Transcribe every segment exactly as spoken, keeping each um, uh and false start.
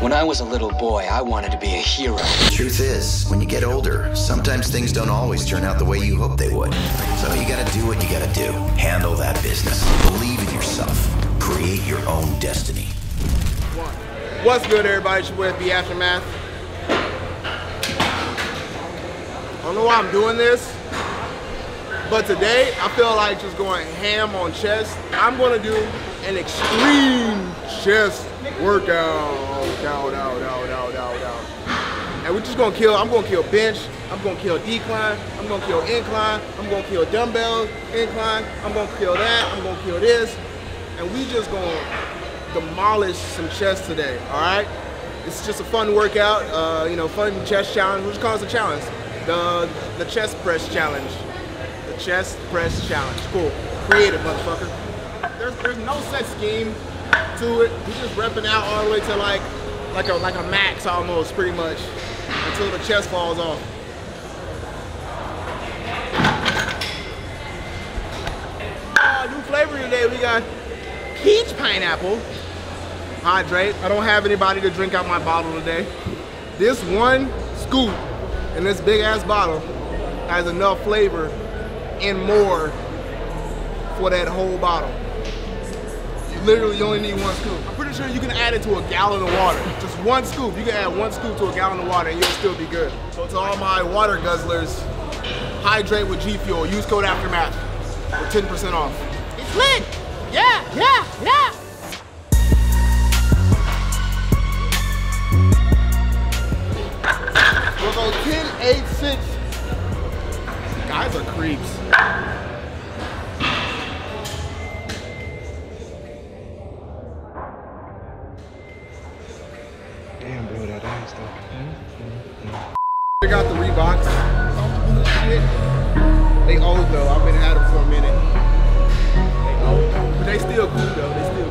When I was a little boy, I wanted to be a hero. The truth is, when you get older, sometimes things don't always turn out the way you hoped they would. So you gotta do what you gotta do. Handle that business. Believe in yourself. Create your own destiny. What's good, everybody? It's your boy, F B Aftermath. I don't know why I'm doing this, but today, I feel like just going ham on chest. I'm gonna do an extreme chest workout. Down, down, down, down, down, down. And we're just gonna kill, I'm gonna kill bench, I'm gonna kill decline, I'm gonna kill incline, I'm gonna kill dumbbells, incline, I'm gonna kill that, I'm gonna kill this. And we just gonna demolish some chest today, all right? It's just a fun workout, uh, you know, fun chest challenge. Which calls the challenge? The, the chest press challenge. The chest press challenge. Cool. Creative, motherfucker. There's, there's no set scheme to it. We're just repping out all the way to like like a like a max almost, pretty much, until the chest falls off. Uh, new flavor today. We got peach pineapple hydrate. I don't have anybody to drink out my bottle today. This one scoop in this big ass bottle has enough flavor and more for that whole bottle. Literally, you only need one scoop. I'm pretty sure you can add it to a gallon of water. Just one scoop. You can add one scoop to a gallon of water and you'll still be good. So to all my water guzzlers, hydrate with G Fuel. Use code Aftermath for ten percent off. It's lit! Yeah, yeah, yeah! We'll go ten, eight, six. Guys are creeps. I got the Reeboks. They old though. I've been at them for a minute. They old, but they still cool though. They still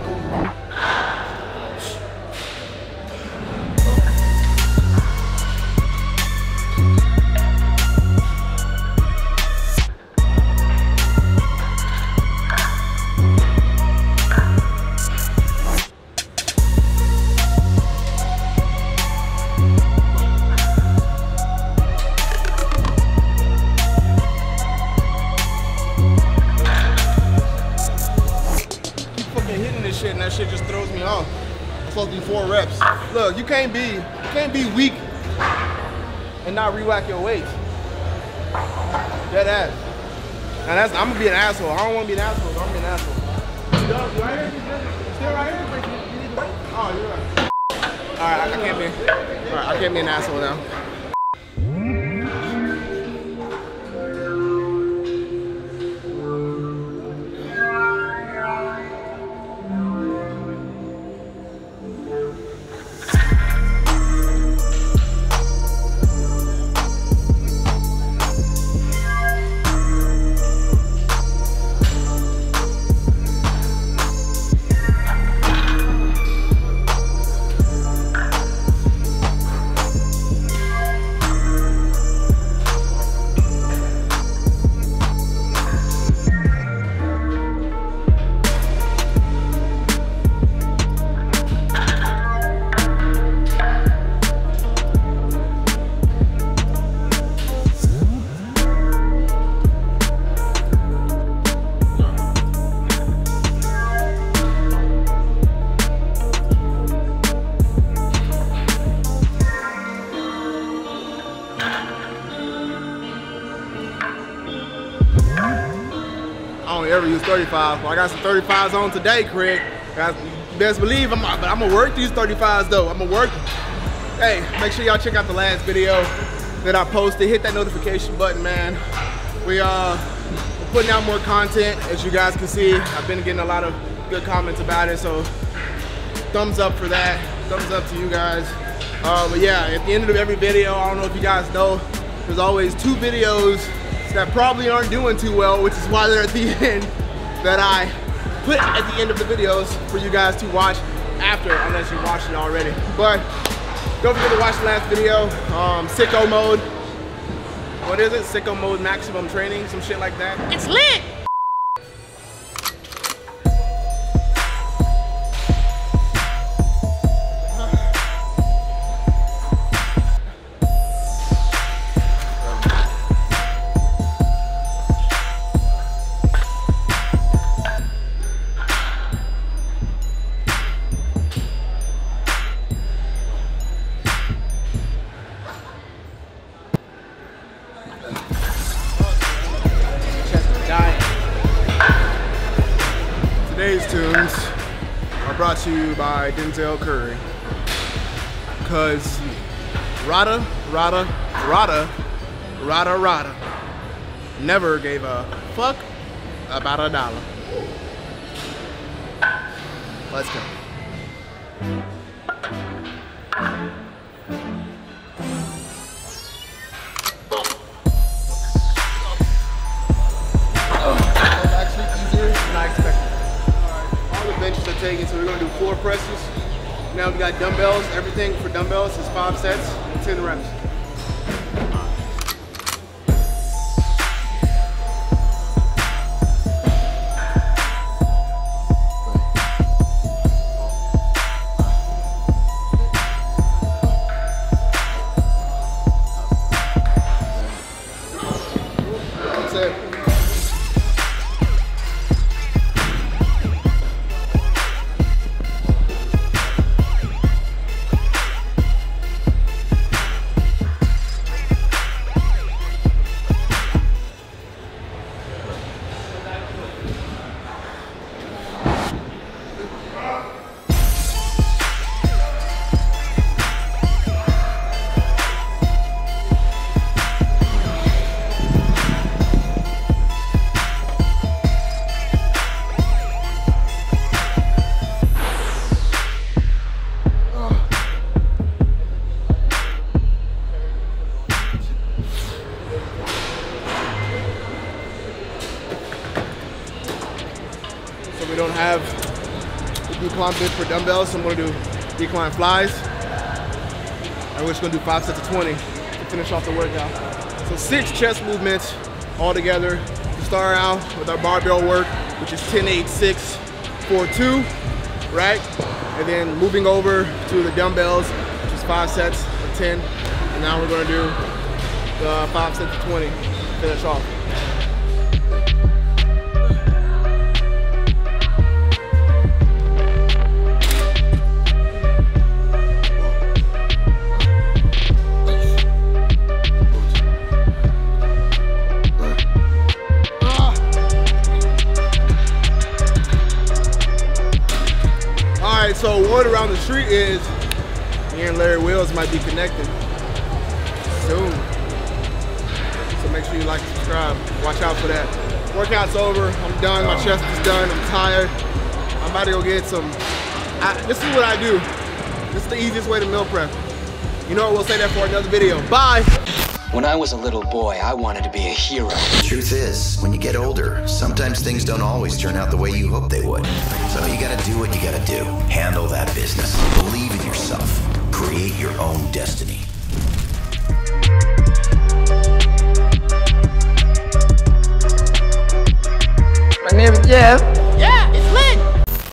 shit, and that shit just throws me off. I'm supposed to do four reps. Look, you can't be, you can't be weak and not re-whack your weights. Dead ass. Now that's, I'm gonna be an asshole. I don't wanna be an asshole, so I'm gonna be an asshole. Yo, you right here? You still right here? You need to wait? Oh, you're right. Alright, I can't be, alright, I can't be an asshole now. Ever use thirty-fives, but I got some thirty-fives on today, Craig. Guys, best believe I'm, but I'm gonna work these thirty-fives though. I'm gonna work them. Hey, make sure y'all check out the last video that I posted. Hit that notification button, man. We uh, we're putting out more content, as you guys can see. I've been getting a lot of good comments about it, so thumbs up for that. Thumbs up to you guys. Uh, but yeah, at the end of every video, I don't know if you guys know, There's always two videos that probably aren't doing too well, which is why they're at the end, that I put at the end of the videos for you guys to watch after, unless you watched it already. But don't forget to watch the last video, um, Sicko Mode. What is it? Sicko Mode Maximum Training, some shit like that. It's lit! Today's tunes are brought to you by Denzel Curry. Cause Rada, Rada, Rada, Rada, Rada never gave a fuck about a dollar. Let's go. Taken, so we're gonna do four presses. Now we got dumbbells. Everything for dumbbells is five sets, ten reps. Decline bit for dumbbells, so I'm gonna do decline flies. And we're just gonna do five sets of twenty to finish off the workout. So six chest movements all together. We start out with our barbell work, which is ten, eight, six, four, two, right? And then moving over to the dumbbells, which is five sets of ten. And now we're gonna do the five sets of twenty to finish off. So word around the street is me and Larry Wheels might be connected soon. So make sure you like and subscribe. Watch out for that. Workout's over. I'm done. My chest is done. I'm tired. I'm about to go get some. I, this is what I do. This is the easiest way to meal prep. You know what? We'll say that for another video. Bye. When I was a little boy, I wanted to be a hero. The truth is, when you get older, sometimes things don't always turn out the way you hoped they would. So you gotta do what you gotta do. Handle that business. Believe in yourself. Create your own destiny. My name is Jeff.